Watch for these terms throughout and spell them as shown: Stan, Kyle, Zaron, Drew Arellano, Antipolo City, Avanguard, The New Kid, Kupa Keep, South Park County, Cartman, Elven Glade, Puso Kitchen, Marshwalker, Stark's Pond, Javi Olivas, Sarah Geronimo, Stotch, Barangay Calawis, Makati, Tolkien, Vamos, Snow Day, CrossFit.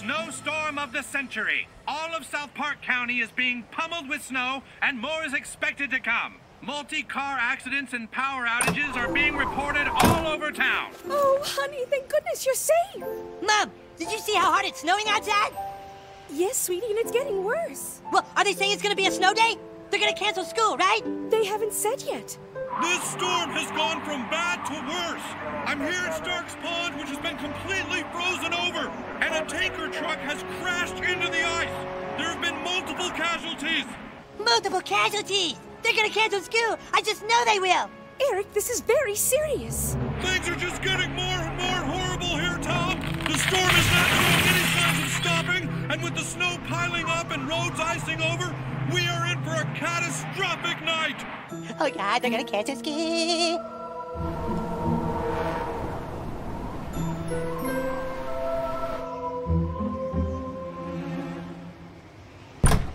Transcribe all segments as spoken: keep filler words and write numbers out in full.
snowstorm of the century. All of South Park County is being pummeled with snow, and more is expected to come. Multi-car accidents and power outages are being reported all over town. Oh, honey, thank goodness you're safe. Mom, did you see how hard it's snowing outside? Yes, sweetie, and it's getting worse. Well, are they saying it's going to be a snow day? They're going to cancel school, right? They haven't said yet. This storm has gone from bad to worse. I'm here at Stark's Pond, which has been completely frozen over, and a tanker truck has crashed into the ice. There have been multiple casualties. Multiple casualties? They're going to cancel school. I just know they will. Eric, this is very serious. Things are just getting more and more horrible here, Tom. The storm is not showing any signs of stopping, and with the snow piling up and roads icing over, we are in for a catastrophic night! Oh God, they're gonna cancel ski!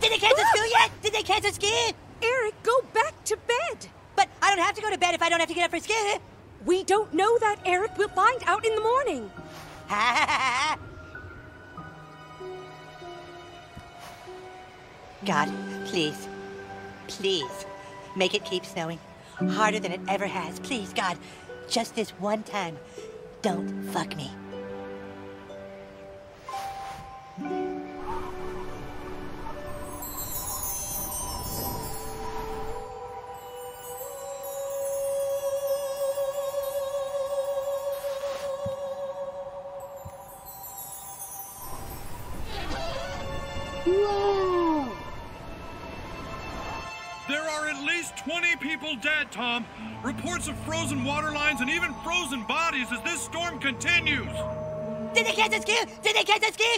Did they cancel school yet? Did they cancel ski? Eric, go back to bed! But I don't have to go to bed if I don't have to get up for ski! We don't know that, Eric. We'll find out in the morning. Ha ha ha! God, please, please, make it keep snowing harder than it ever has. Please, God, just this one time, don't fuck me. Dead, Tom. Reports of frozen water lines and even frozen bodies as this storm continues. Did they cancel ski? Did they cancel ski?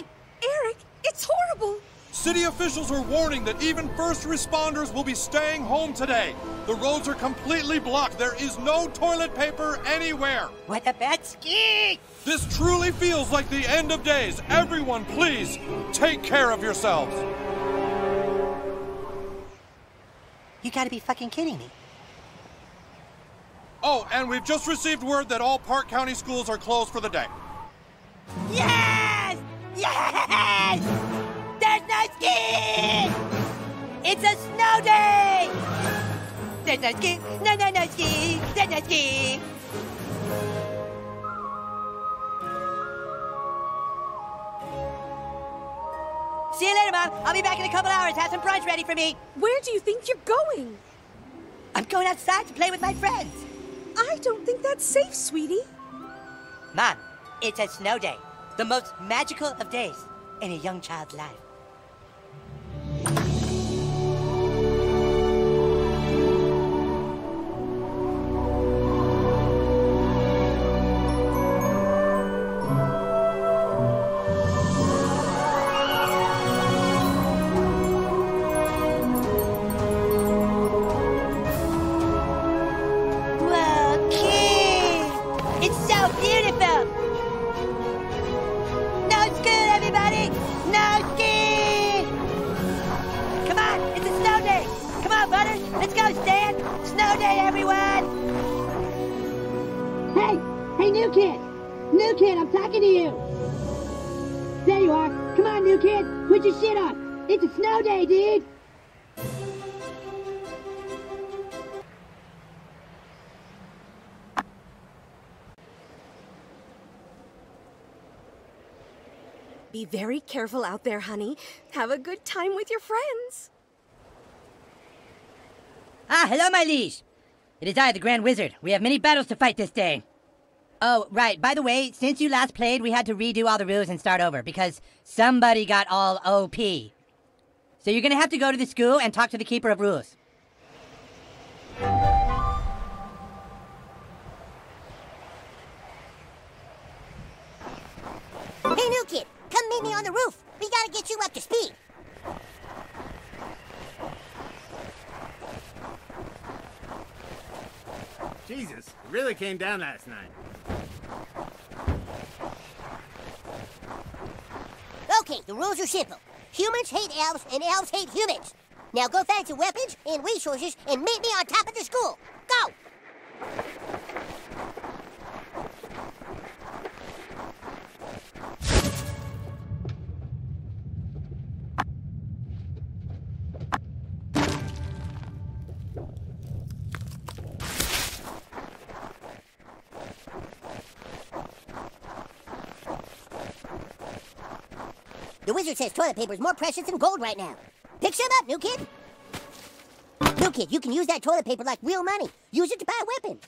Eric, it's horrible. City officials are warning that even first responders will be staying home today. The roads are completely blocked. There is no toilet paper anywhere. What a bad ski! This truly feels like the end of days. Everyone, please, take care of yourselves. You gotta be fucking kidding me. Oh, and we've just received word that all Park County schools are closed for the day. Yes! Yes! There's no skiing! It's a snow day! There's no ski! No, no, no ski! There's no ski! See you later, Mom. I'll be back in a couple hours. Have some brunch ready for me. Where do you think you're going? I'm going outside to play with my friends. I don't think that's safe, sweetie. Mom, it's a snow day. The most magical of days in a young child's life. Be very careful out there, honey. Have a good time with your friends. Ah, hello, my liege. It is I, the Grand Wizard. We have many battles to fight this day. Oh, right. By the way, since you last played, we had to redo all the rules and start over because somebody got all O P. So you're going to have to go to the school and talk to the Keeper of Rules. Hey, new kid. Come meet me on the roof. We gotta get you up to speed. Jesus, it really came down last night. Okay, the rules are simple. Humans hate elves, and elves hate humans. Now go find your weapons and resources and meet me on top of the school. Go! The wizard says toilet paper is more precious than gold right now. Pick some up, New Kid. New Kid, you can use that toilet paper like real money. Use it to buy a weapon.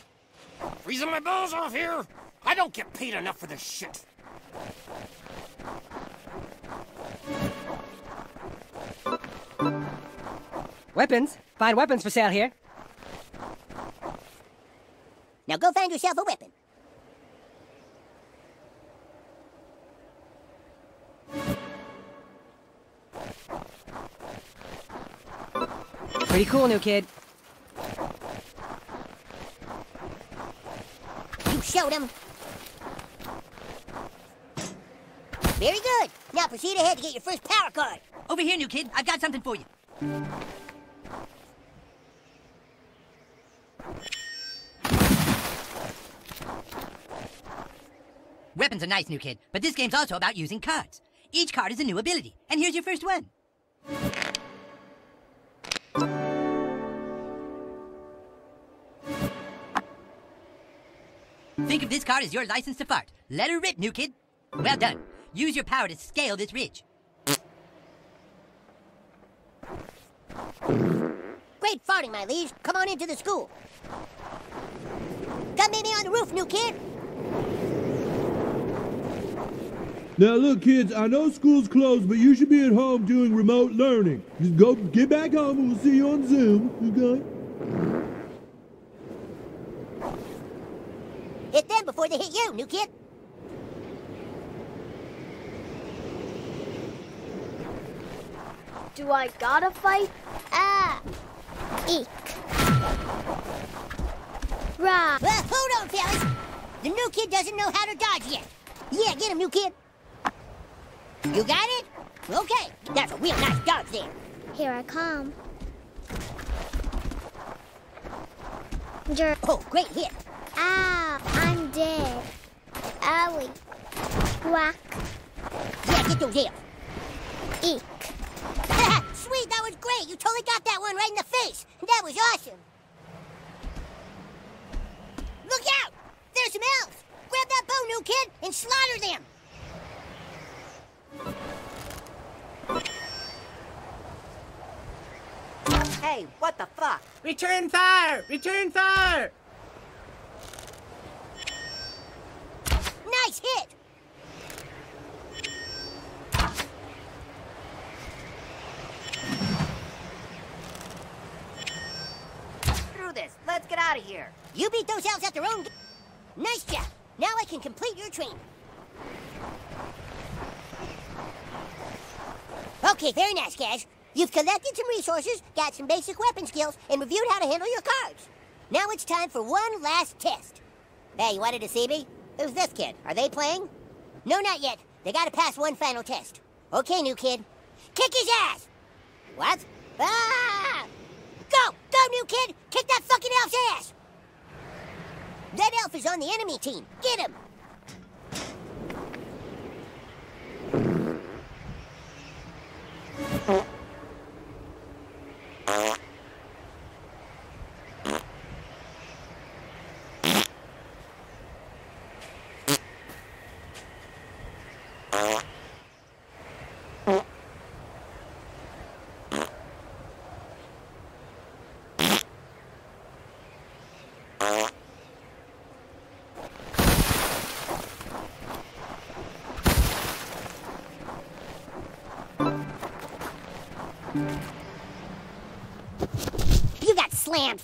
Freezing my balls off here. I don't get paid enough for this shit. Weapons? Find weapons for sale here. Now go find yourself a weapon. Pretty cool, New Kid. You showed him. Very good. Now proceed ahead to get your first power card. Over here, New Kid. I've got something for you. Weapons are nice, New Kid, but this game's also about using cards. Each card is a new ability, and here's your first one. Think of this card as your license to fart. Let her rip, New Kid. Well done. Use your power to scale this ridge. Great farting, my liege. Come on into the school. Come meet me on the roof, New Kid. Now look, kids, I know school's closed, but you should be at home doing remote learning. Just go get back home and we'll see you on Zoom, okay? Hit them before they hit you, New Kid. Do I gotta fight? Ah! Eek! Rah! Well, hold on, fellas! The New Kid doesn't know how to dodge yet. Yeah, get him, New Kid! You got it? Okay, that's a real nice dodge there. Here I come. Jer oh, great hit! Ow, I'm dead. Owie. Whack. Yeah, get those ears. Eek. Sweet, that was great. You totally got that one right in the face. That was awesome. Look out! There's some elves! Grab that bow, New Kid, and slaughter them! Hey, what the fuck? Return fire! Return fire! Nice hit! Screw this. Let's get out of here. You beat those elves at their own... Nice job. Now I can complete your training. Okay, very nice, guys. You've collected some resources, got some basic weapon skills, and reviewed how to handle your cards. Now it's time for one last test. Hey, you wanted to see me? Who's this kid? Are they playing? No, not yet. They gotta pass one final test. Okay, New Kid. Kick his ass! What? Ah! Go! Go, New Kid! Kick that fucking elf's ass! That elf is on the enemy team. Get him! You got slammed.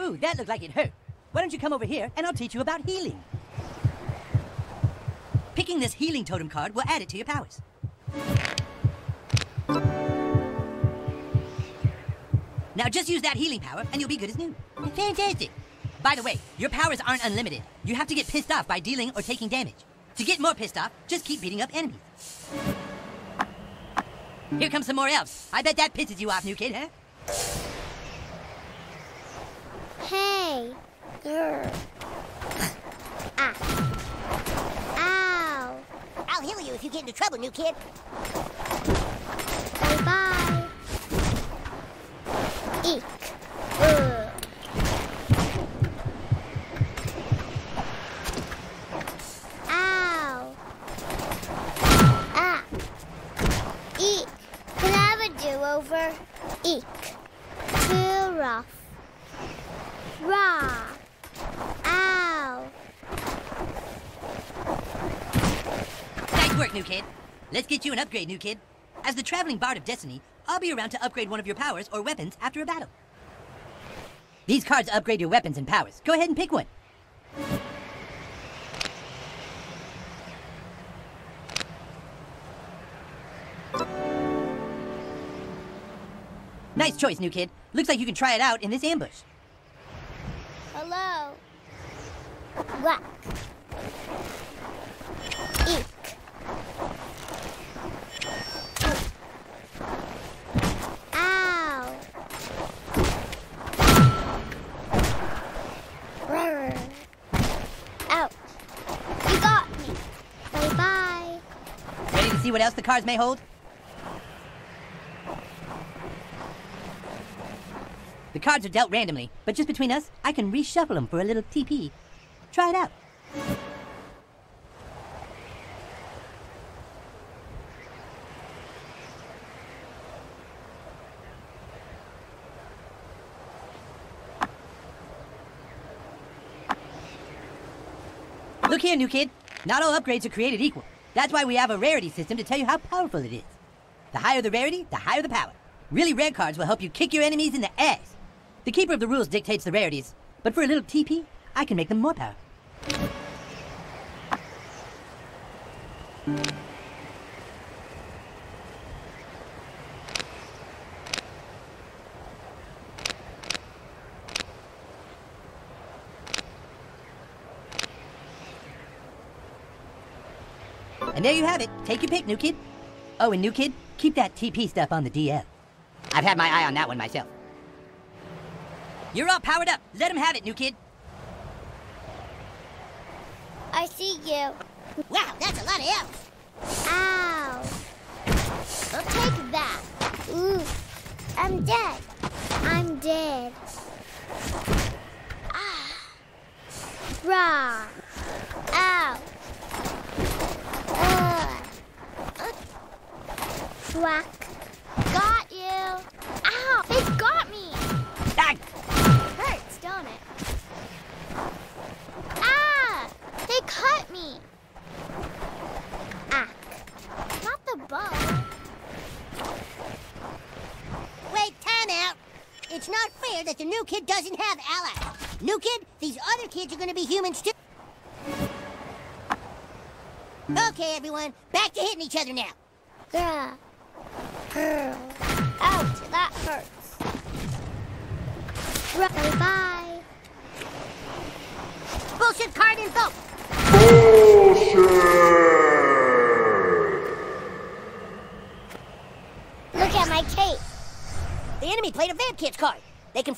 Ooh, that looked like it hurt. Why don't you come over here and I'll teach you about healing. Picking this healing totem card will add it to your powers. Now just use that healing power and you'll be good as new. Fantastic. By the way, your powers aren't unlimited. You have to get pissed off by dealing or taking damage. To get more pissed off, just keep beating up enemies. Here comes some more elves. I bet that pisses you off, New Kid, huh? Hey. Grr. Ah. Ow. I'll heal you if you get into trouble, New Kid. Bye-bye. Eek. Grr. over. Eek. Too rough. Rah. Ow. Nice work, New Kid. Let's get you an upgrade, New Kid. As the traveling bard of destiny, I'll be around to upgrade one of your powers or weapons after a battle. These cards upgrade your weapons and powers. Go ahead and pick one. Nice choice, New Kid. Looks like you can try it out in this ambush. Hello. Whack. Eek. Ow. Rrr. Ouch. You got me. Bye-bye. Ready to see what else the cards may hold? The cards are dealt randomly, but just between us, I can reshuffle them for a little T P. Try it out. Look here, New Kid. Not all upgrades are created equal. That's why we have a rarity system to tell you how powerful it is. The higher the rarity, the higher the power. Really rare cards will help you kick your enemies in the ass. The keeper of the rules dictates the rarities, but for a little T P, I can make them more powerful. And there you have it. Take your pick, New Kid. Oh, and New Kid, keep that T P stuff on the D L. I've had my eye on that one myself. You're all powered up. Let him have it, New Kid. I see you. Wow, that's a lot of elves. Ow. I'll take that. Ooh. I'm dead. I'm dead. Ah. Rah. Ow. Ugh. Uh. Whack. Got you. Ow. They got me. Ah. Hurts, don't it? Ah! They cut me! Ah. Not the bow. Wait, time out. It's not fair that the New Kid doesn't have allies. New Kid, these other kids are gonna be humans too. Okay, everyone, back to hitting each other now. Yeah. Girl. Ouch, that hurts. Bye-bye. Bullshit card info. Bullshit! Look at my cape. The enemy played a Van Kids card. They can...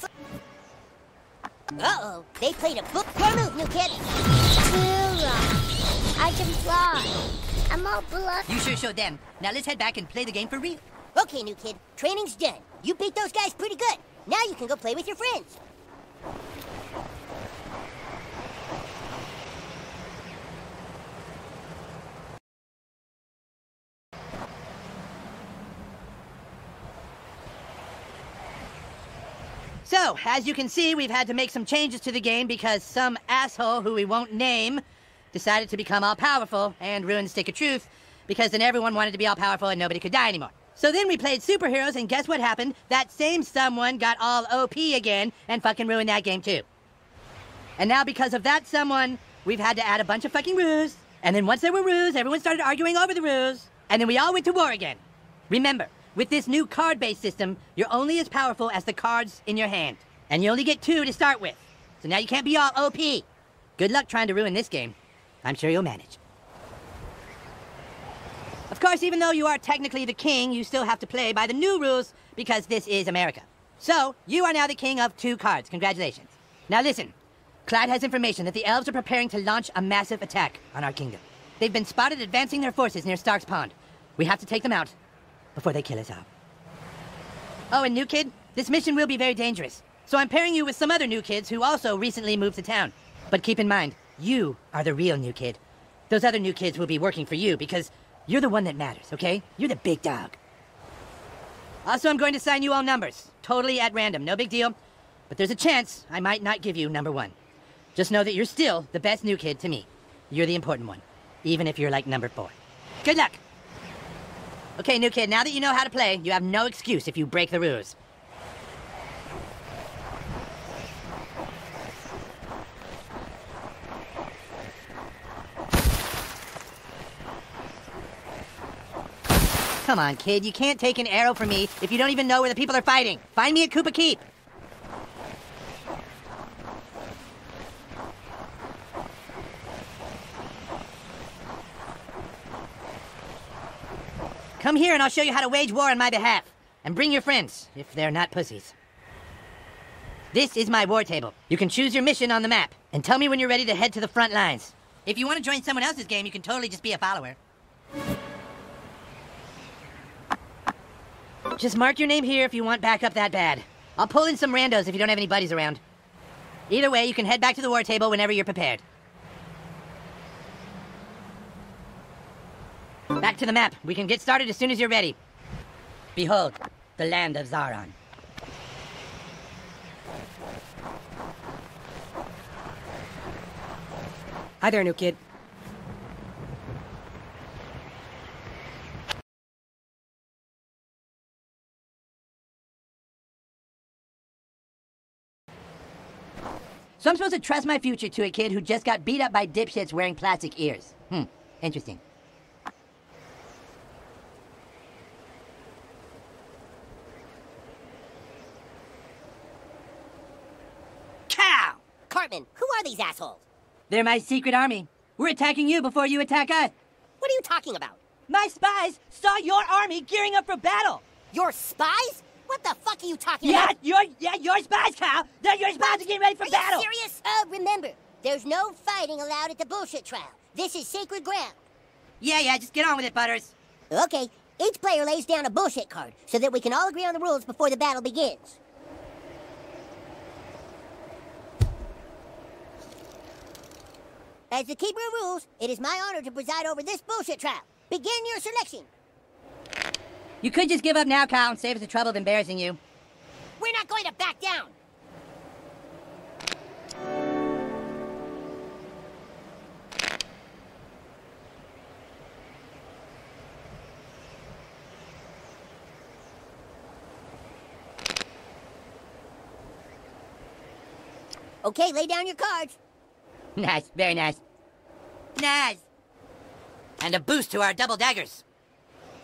Uh-oh. They played a book. Fair move, New Kid. Too rough. I can fly. I'm all blood. You sure showed them. Now let's head back and play the game for real. Okay, New Kid. Training's done. You beat those guys pretty good. Now you can go play with your friends. So, as you can see, we've had to make some changes to the game because some asshole who we won't name decided to become all-powerful and ruined Stick of Truth because then everyone wanted to be all-powerful and nobody could die anymore. So then we played superheroes, and guess what happened? That same someone got all O P again and fucking ruined that game, too. And now because of that someone, we've had to add a bunch of fucking rules. And then once there were rules, everyone started arguing over the rules. And then we all went to war again. Remember, with this new card-based system, you're only as powerful as the cards in your hand. And you only get two to start with. So now you can't be all O P. Good luck trying to ruin this game. I'm sure you'll manage. Of course, even though you are technically the king, you still have to play by the new rules because this is America. So, you are now the king of two cards. Congratulations. Now listen, Clyde has information that the elves are preparing to launch a massive attack on our kingdom. They've been spotted advancing their forces near Stark's Pond. We have to take them out before they kill us all. Oh, and New Kid, this mission will be very dangerous. So I'm pairing you with some other new kids who also recently moved to town. But keep in mind, you are the real New Kid. Those other new kids will be working for you because... you're the one that matters, okay? You're the big dog. Also, I'm going to assign you all numbers, totally at random, no big deal. But there's a chance I might not give you number one. Just know that you're still the best new kid to me. You're the important one, even if you're like number four. Good luck. Okay, new kid, now that you know how to play, you have no excuse if you break the rules. Come on, kid, you can't take an arrow from me if you don't even know where the people are fighting. Find me at Kupa Keep. Come here and I'll show you how to wage war on my behalf. And bring your friends, if they're not pussies. This is my war table. You can choose your mission on the map, and tell me when you're ready to head to the front lines. If you want to join someone else's game, you can totally just be a follower. Just mark your name here if you want backup that bad. I'll pull in some randos if you don't have any buddies around. Either way, you can head back to the war table whenever you're prepared. Back to the map. We can get started as soon as you're ready. Behold, the land of Zaron. Hi there, new kid. So I'm supposed to trust my future to a kid who just got beat up by dipshits wearing plastic ears. Hmm, interesting. Cow! Cartman, who are these assholes? They're my secret army. We're attacking you before you attack us. What are you talking about? My spies saw your army gearing up for battle. Your spies? What the fuck are you talking yeah, about? Your, yeah, your spies, Kyle! They're your spies to get ready for are battle! Are you serious? Uh, remember, there's no fighting allowed at the bullshit trial. This is sacred ground. Yeah, yeah, just get on with it, Butters. Okay, each player lays down a bullshit card so that we can all agree on the rules before the battle begins. As the keeper of rules, it is my honor to preside over this bullshit trial. Begin your selection. You could just give up now, Kyle, and save us the trouble of embarrassing you. We're not going to back down! Okay, lay down your cards. Nice, very nice. Nice! And a boost to our double daggers.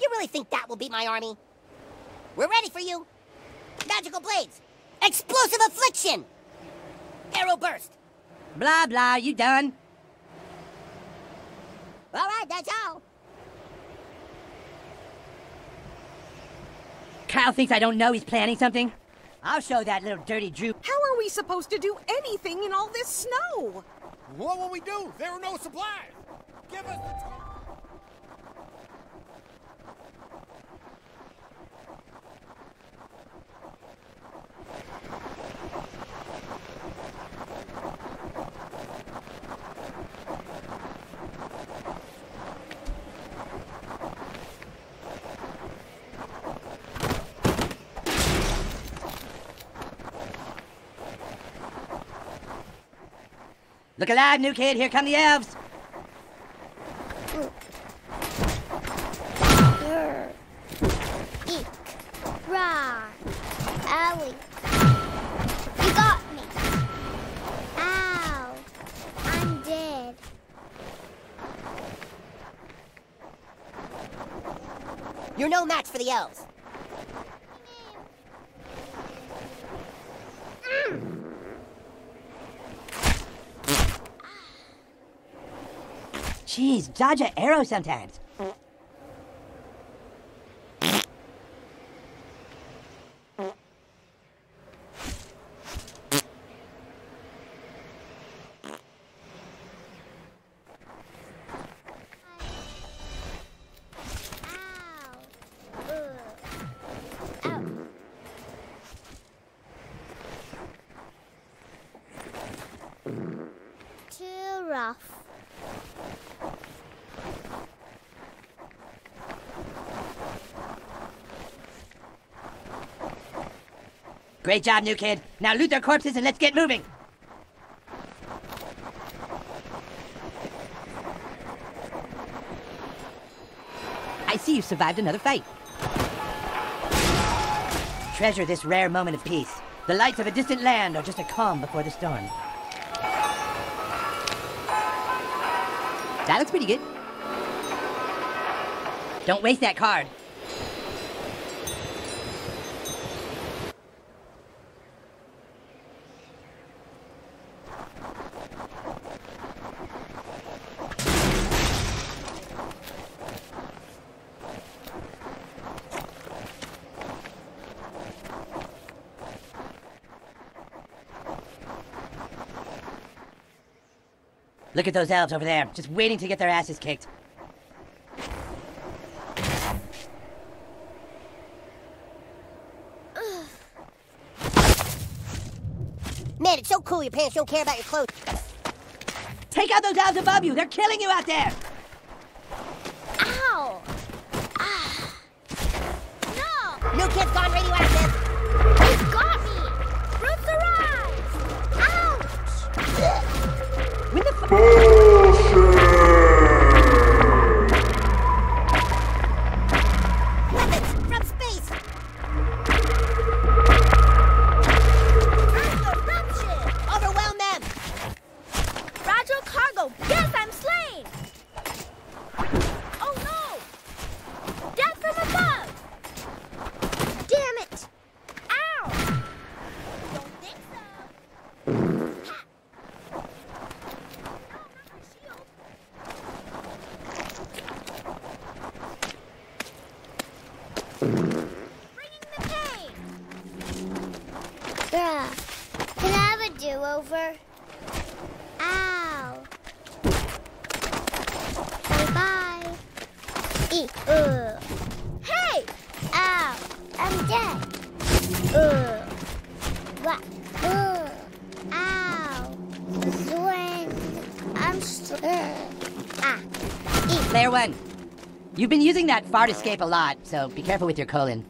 You really think that will beat my army? We're ready for you. Magical blades. Explosive affliction. Arrow burst. Blah, blah, you done. All right, that's all. Kyle thinks I don't know he's planning something. I'll show that little dirty Drew. How are we supposed to do anything in all this snow? What will we do? There are no supplies. Give us the time. Look alive, new kid. Here come the elves. Eek. Rah. Owie. You got me. Ow. I'm dead. You're no match for the elves. Jeez, dodge an arrow sometimes. Too rough. Great job, New Kid. Now loot their corpses and let's get moving. I see you survived another fight. Treasure this rare moment of peace. The lights of a distant land are just a calm before the storm. That looks pretty good. Don't waste that card. Look at those elves over there, just waiting to get their asses kicked. Man, it's so cool your parents don't care about your clothes. Take out those elves above you, they're killing you out there! Ow! Ah. No! New Kid's gone radioactive! He's got me! Roots arrived! Ouch! When the f- Weapons from space! Earth eruption! Overwhelm them! Fragile cargo! Yes, I'm slain! Oh no! Death from above! Damn it! Ow! Don't think so! Over. Ow. Bye-bye. Eek. Ugh. Hey! Ow. I'm dead. Ugh. What? Ugh. Ow. Swing. I'm st- Ugh. Ah. Eek. Player one, you've been using that fart escape a lot, so be careful with your colon.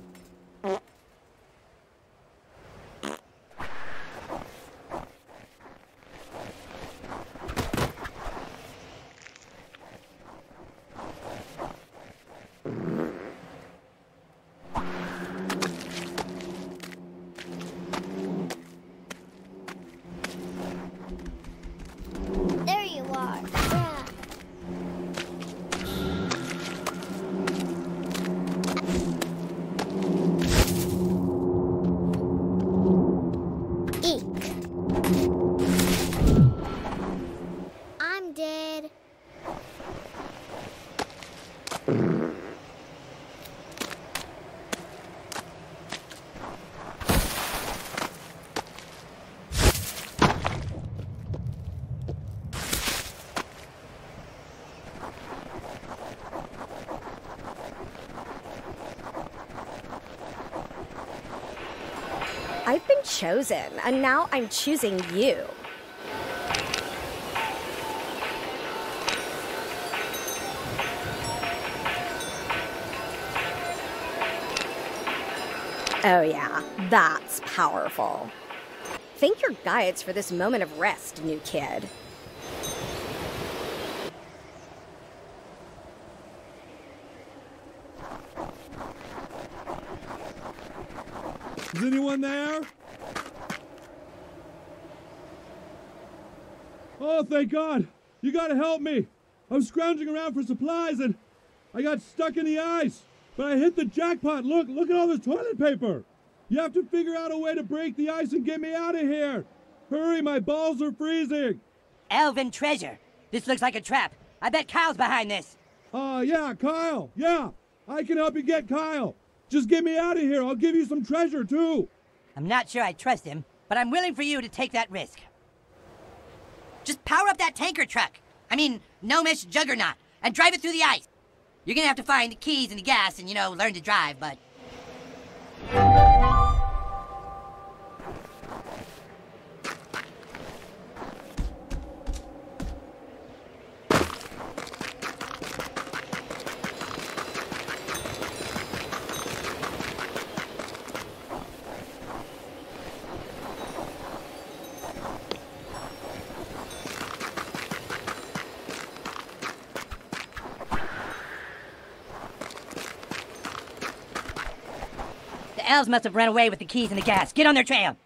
I've been chosen, and now I'm choosing you. Oh yeah, that's powerful. Thank your guides for this moment of rest, New Kid. Is anyone there? Oh, thank God! You gotta help me! I was scrounging around for supplies and I got stuck in the ice! But I hit the jackpot! Look, look at all this toilet paper! You have to figure out a way to break the ice and get me out of here! Hurry, my balls are freezing! Elven treasure! This looks like a trap! I bet Kyle's behind this! Uh, yeah, Kyle! Yeah! I can help you get Kyle! Just get me out of here. I'll give you some treasure, too. I'm not sure I trust him, but I'm willing for you to take that risk. Just power up that tanker truck. I mean, gnomish juggernaut, and drive it through the ice. You're gonna have to find the keys and the gas and, you know, learn to drive, but... elves must have run away with the keys and the gas. Get on their trail!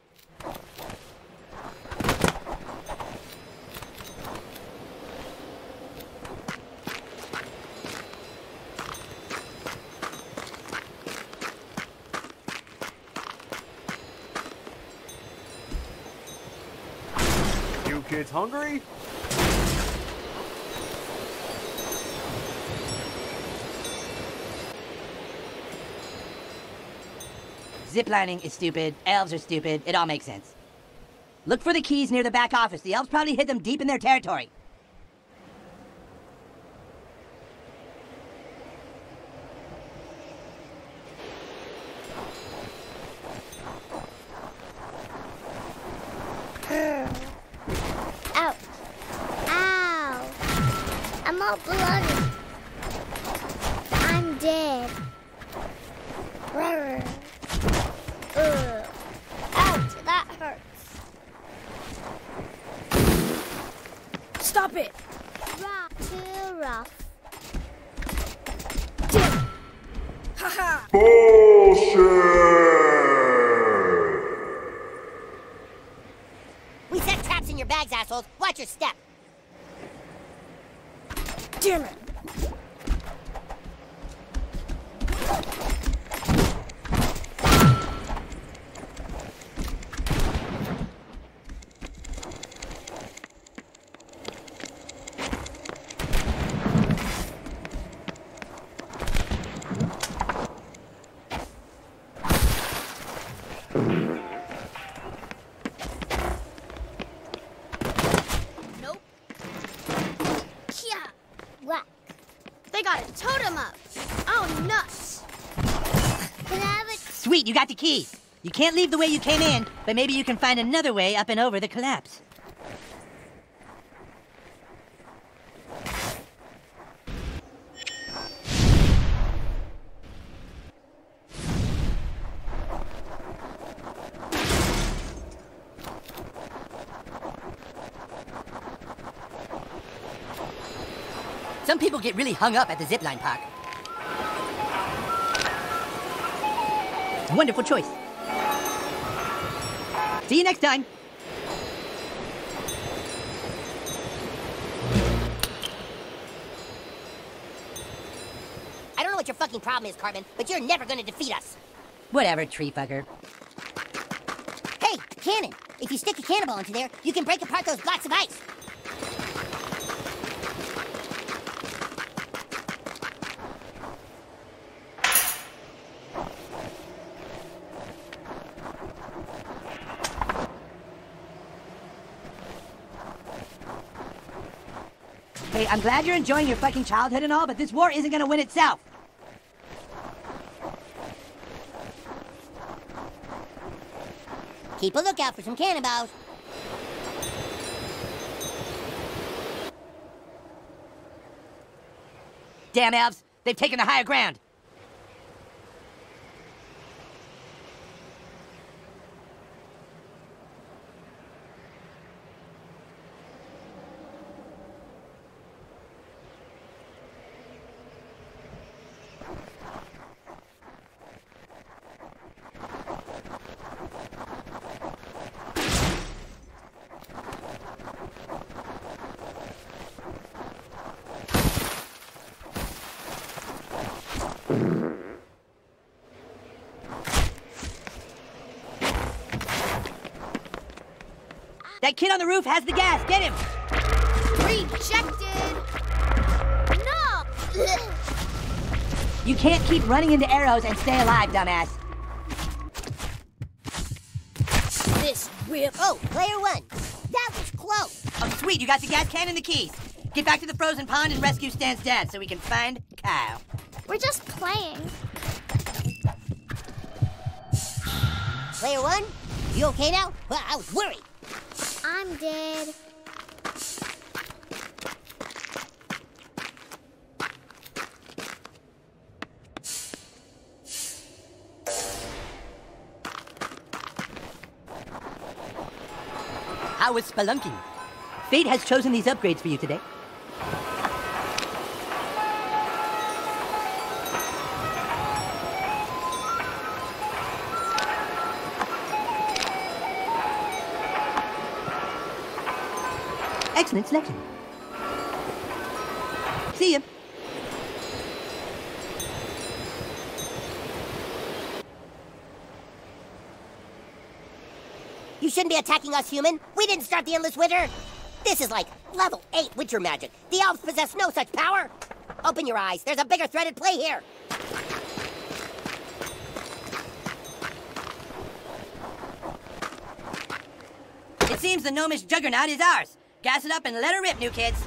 You kids hungry? Ziplining is stupid, elves are stupid, it all makes sense. Look for the keys near the back office. The elves probably hid them deep in their territory. Ow. Ow. I'm all bloody. I'm dead. Brr. Ugh. Ouch, that hurts. Stop it! Rough, too rough. Haha! Bullshit! We set traps in your bags, assholes. Watch your step. Damn it! You got the keys. You can't leave the way you came in, but maybe you can find another way up and over the collapse. Some people get really hung up at the zipline park. Wonderful choice. See you next time. I don't know what your fucking problem is, Cartman, but you're never gonna defeat us. Whatever, tree fucker. Hey, cannon! If you stick a cannonball into there, you can break apart those blocks of ice. I'm glad you're enjoying your fucking childhood and all, but this war isn't gonna win itself. Keep a lookout for some cannonballs. Damn elves, they've taken the higher ground. That kid on the roof has the gas. Get him. Rejected. No. You can't keep running into arrows and stay alive, dumbass. This whip. Oh, player one. That was close. Oh, sweet. You got the gas can and the keys. Get back to the frozen pond and rescue Stan's dad so we can find Kyle. We're just playing. Player one, you okay now? Well, I was worried. I'm dead. I was spelunking. Fate has chosen these upgrades for you today. Excellent selection. See ya. You shouldn't be attacking us, human. We didn't start the endless winter. This is like level eight winter magic. The elves possess no such power. Open your eyes. There's a bigger threat at play here. It seems the gnomish juggernaut is ours. Gas it up and let her rip, new kids.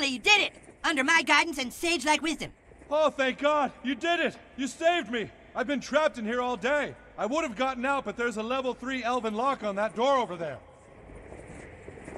You did it! Under my guidance and sage-like wisdom. Oh, thank God! You did it! You saved me! I've been trapped in here all day. I would have gotten out, but there's a level three elven lock on that door over there.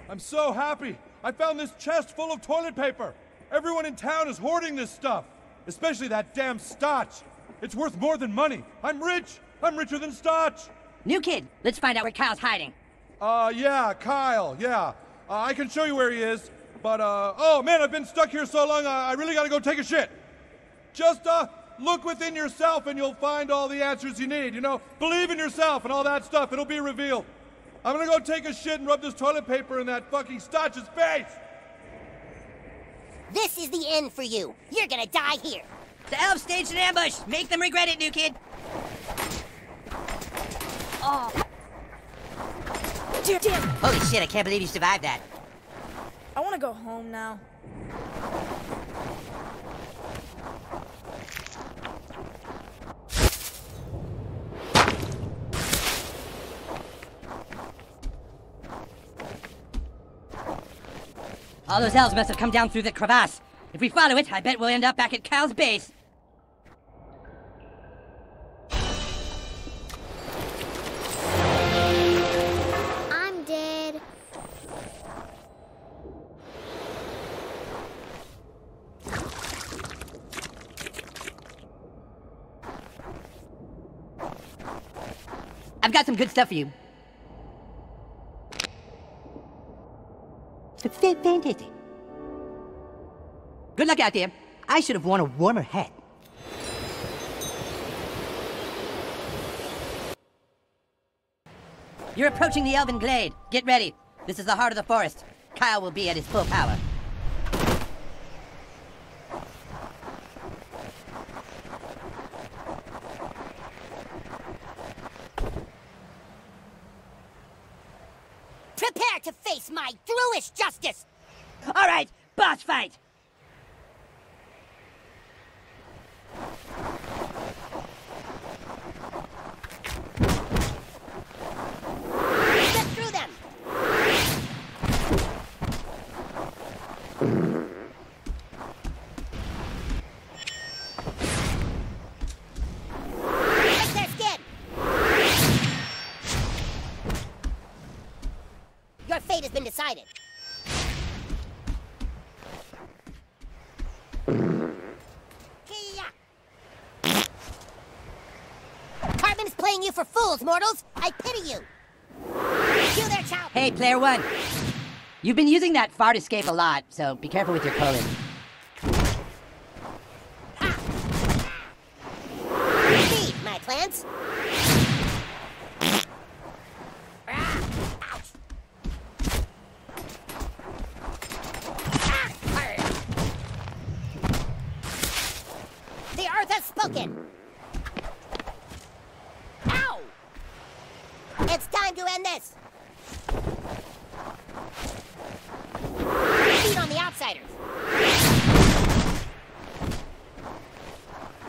I'm so happy! I found this chest full of toilet paper! Everyone in town is hoarding this stuff! Especially that damn Stotch! It's worth more than money! I'm rich! I'm richer than Stotch! New Kid, let's find out where Kyle's hiding. Uh, yeah, Kyle, yeah. Uh, I can show you where he is. But, uh, oh, man, I've been stuck here so long, I, I really gotta go take a shit. Just, uh, look within yourself and you'll find all the answers you need, you know? Believe in yourself and all that stuff. It'll be revealed. I'm gonna go take a shit and rub this toilet paper in that fucking Stotch's face! This is the end for you. You're gonna die here. The elves staged an ambush. Make them regret it, new kid. Oh. Holy shit, I can't believe you survived that. I want to go home now. All those elves must have come down through the crevasse. If we follow it, I bet we'll end up back at Kyle's base. I've got some good stuff for you. Fantastic. Good luck out there. I should have worn a warmer hat. You're approaching the Elven Glade. Get ready. This is the heart of the forest. Kyle will be at his full power. To face my ghoulish justice! All right, boss fight! Get through them! Break their skin! Your fate has been decided. Cartman is playing you for fools, mortals. I pity you. You there, child. Hey, player one. You've been using that fart escape a lot, so be careful with your colon. Indeed, my plans. Spoken. Ow! It's time to end this. Feed on the outsiders.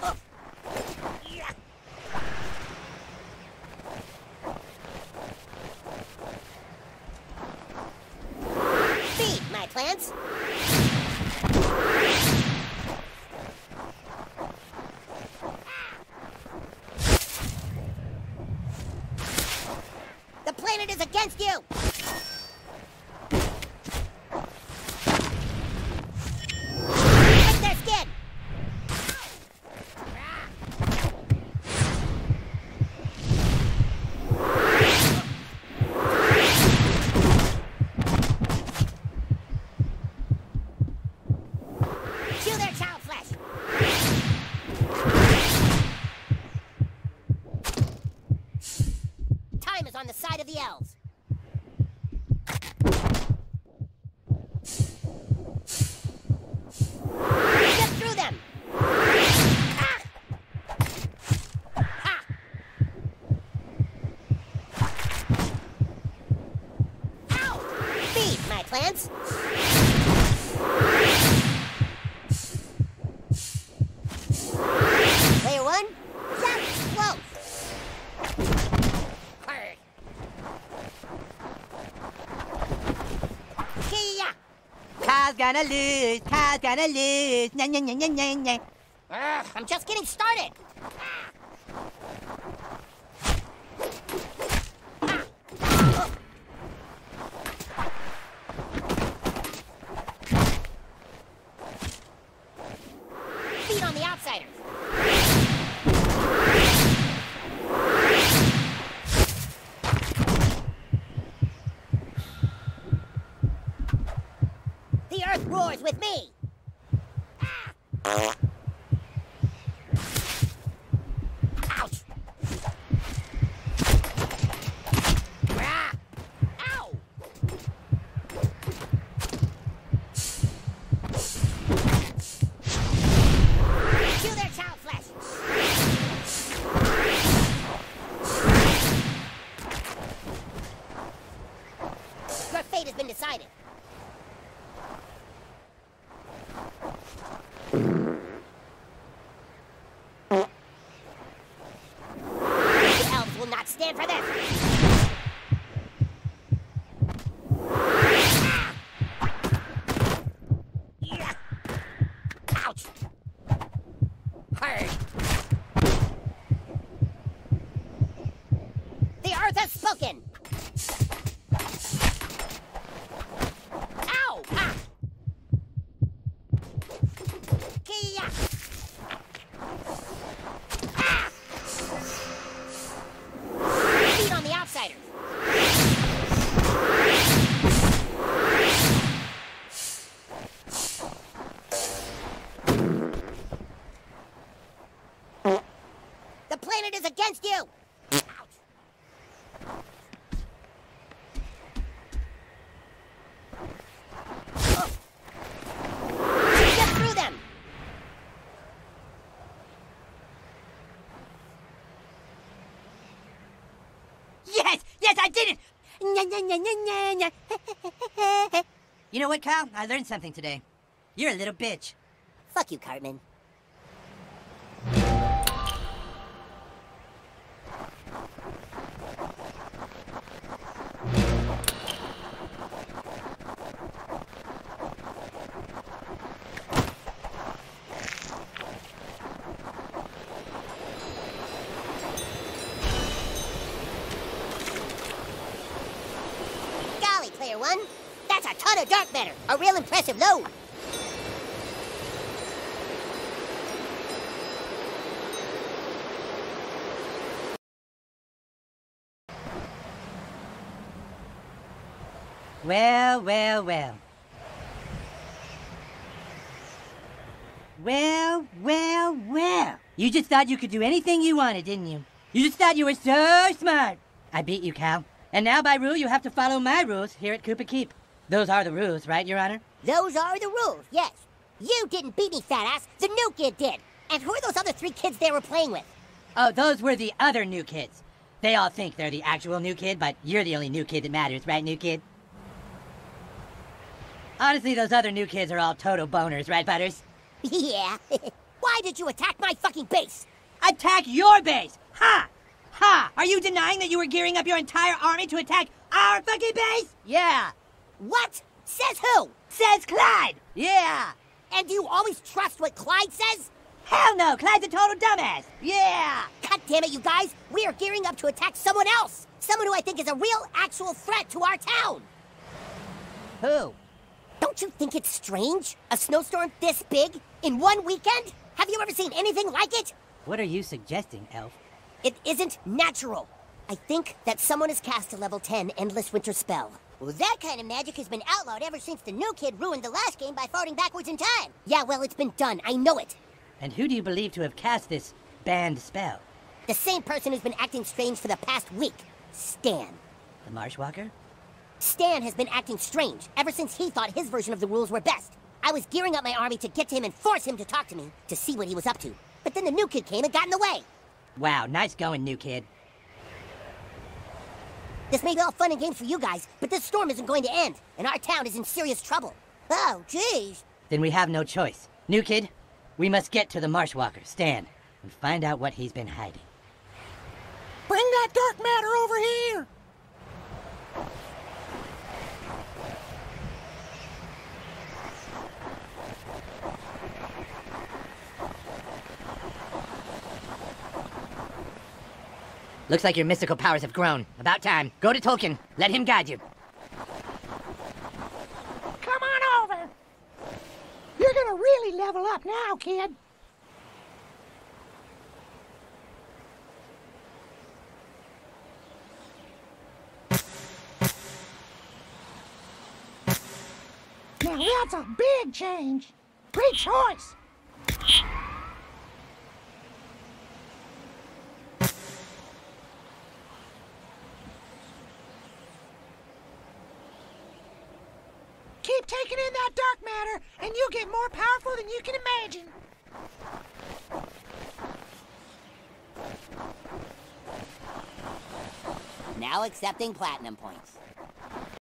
Oh. Yeah. Feed my plants. Against you! Break their skin! on the side of the elves. Get through them! Ah! Ah! Ow! Feed my plants! Player one, that's close! Bird. Kia! Kyle's gonna lose, Kyle's gonna lose. Nya, nya, nya, nya, nya, nya. Ugh, I'm just getting started. Feed on the outsiders. The earth roars with me. Ah. Ouch. Ah. Ow. Kill their child flesh. Your fate has been decided. Stand for this! Ah! Yeah. Ouch! Hurry! The earth has spoken! Ow! Ah! Kia! You. Ouch. Oh. Get through them. Yes, yes, I did it. You know what, Kyle? I learned something today. You're a little bitch. Fuck you, Cartman. Player one, that's a ton of dark matter, a real impressive load. Well, well, well. Well, well, well. You just thought you could do anything you wanted, didn't you? You just thought you were so smart. I beat you, Kyle. And now, by rule, you have to follow my rules here at Kupa Keep. Those are the rules, right, Your Honor? Those are the rules, yes. You didn't beat me, fat ass. The new kid did. And who are those other three kids they were playing with? Oh, those were the other new kids. They all think they're the actual new kid, but you're the only new kid that matters, right, new kid? Honestly, those other new kids are all total boners, right, Butters? Yeah. Why did you attack my fucking base? Attack your base! Ha! Ha! Are you denying that you were gearing up your entire army to attack our fucking base? Yeah. What? Says who? Says Clyde. Yeah. And do you always trust what Clyde says? Hell no, Clyde's a total dumbass. Yeah. God damn it, you guys. We are gearing up to attack someone else. Someone who I think is a real, actual threat to our town. Who? Don't you think it's strange? A snowstorm this big in one weekend? Have you ever seen anything like it? What are you suggesting, Elf? It isn't natural. I think that someone has cast a level ten Endless Winter spell. Well, that kind of magic has been outlawed ever since the new kid ruined the last game by farting backwards in time. Yeah, well, it's been done. I know it. And who do you believe to have cast this banned spell? The same person who's been acting strange for the past week. Stan. The Marshwalker? Stan has been acting strange ever since he thought his version of the rules were best. I was gearing up my army to get to him and force him to talk to me, to see what he was up to. But then the new kid came and got in the way. Wow, nice going, new kid. This may be all fun and games for you guys, but this storm isn't going to end, and our town is in serious trouble. Oh, jeez. Then we have no choice. New kid, we must get to the Marshwalker, Stan, and find out what he's been hiding. Bring that dark matter over here! Looks like your mystical powers have grown. About time. Go to Tolkien. Let him guide you. Come on over. You're gonna really level up now, kid. Now that's a big change. Great choice. Taking in that dark matter, and you get more powerful than you can imagine. Now accepting platinum points.